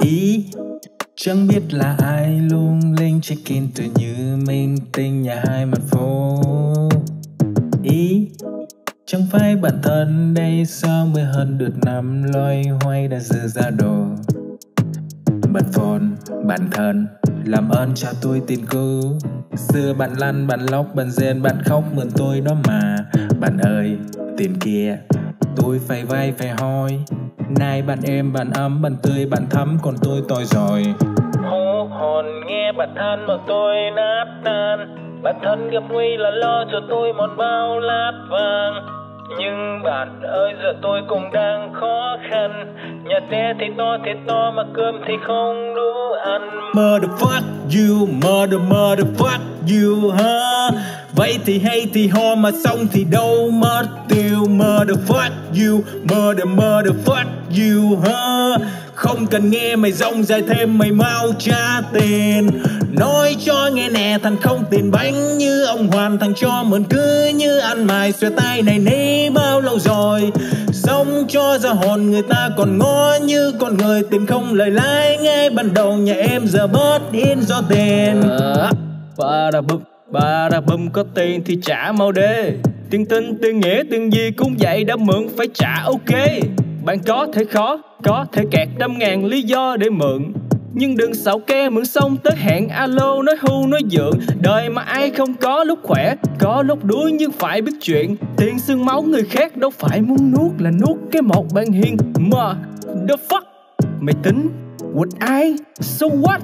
ý. Chẳng biết là ai lung linh check in tựa như minh tinh nhà hai mặt phố ý. Chẳng phải bản thân đây sao mới hơn được năm loay hoay đã dư ra đồ. Bật phone, bản thân, làm ơn cho tôi tiền cứ. Xưa bạn lăn, bạn lóc, bạn rên, bạn khóc mượn tôi đó mà. Bạn ơi, tiền kia, tôi phải vay phải hoi. Nay bạn êm, bạn ấm, bạn tươi, bạn thắm, còn tôi tồi rồi. Hô hồn nghe bạn than mà tôi nát tan. Bản thân gặp nguy là lo cho tôi một bao lát vàng. Nhưng bạn ơi giờ tôi cũng đang khó khăn. Nhà té thì to mà cơm thì không đủ ăn. Motherfuck you, motherfuck you ha. Vậy thì hay thì ho mà xong thì đâu mất tiêu. Motherfuck you, motherfuck you ha. Không cần nghe mày rong dài thêm mày mau trả tiền. Nói cho nghe nè thằng không tiền bánh như ông Hoàn. Thằng cho mượn cứ như ăn mày xòe tay này nấy bao lâu rồi. Sống cho ra hồn người ta còn ngó như con người. Tiền không lời lãi ngay ban đầu nhà em giờ bớt in do tiền. Bà ra bùm có tiền thì trả mau đê. Tiền tình tiền nghĩa tiền gì cũng vậy đã mượn phải trả ok. Bạn có thể khó, có thể kẹt trăm ngàn lý do để mượn. Nhưng đừng xạo ke mượn xong tới hẹn alo nói hưu nói dượng. Đời mà ai không có lúc khỏe, có lúc đuối nhưng phải biết chuyện. Tiền xương máu người khác đâu phải muốn nuốt là nuốt cái một bạn hiền. Mà the fuck, mày tính with ai, so what,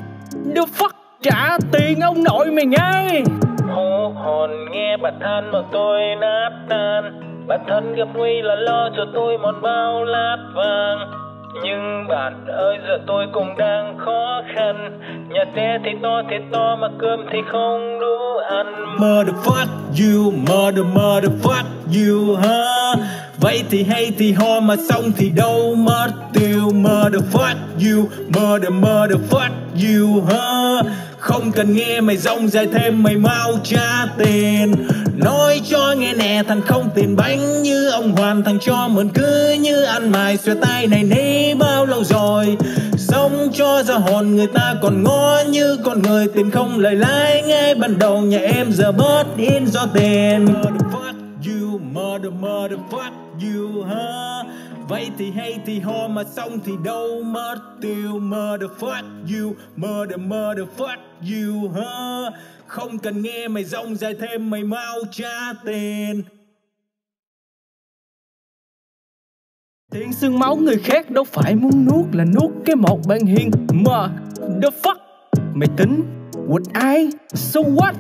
the fuck, trả tiền ông nội mày ngay. Hô hồn nghe bà than mà tôi nát tan. Bản thân gặp nguy là lo cho tôi một bao lát vàng. Nhưng bạn ơi giờ tôi cũng đang khó khăn. Nhà té thì to mà cơm thì không đủ ăn. Motherfuck you, motherfuck you ha. Vậy thì hay thì ho mà xong thì đâu mất tiêu. Motherfuck you, motherfuck you ha. Không cần nghe mày rong dài thêm mày mau trả tiền. Nói cho nghe nè thằng không tiền bánh như ông Hoàn. Thằng cho mượn cứ như ăn mày xòe tay này nấy bao lâu rồi. Sống cho ra hồn người ta còn ngó như con người. Tiền không lời lãi ngay ban đầu nhà em giờ bớt in do tiền. Motherfuck you, motherfuck you ha. Vậy thì hay thì ho mà xong thì đâu mất tiêu. Motherfuck you, motherfuck you ha. Không cần nghe mày rong dài thêm mày mau trả tiền. Tiền xương máu người khác đâu phải muốn nuốt là nuốt cái một bạn hiền. Mà the fuck, mày tính with ai, so what,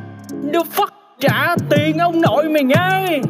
the fuck, trả tiền ông nội mày ngay.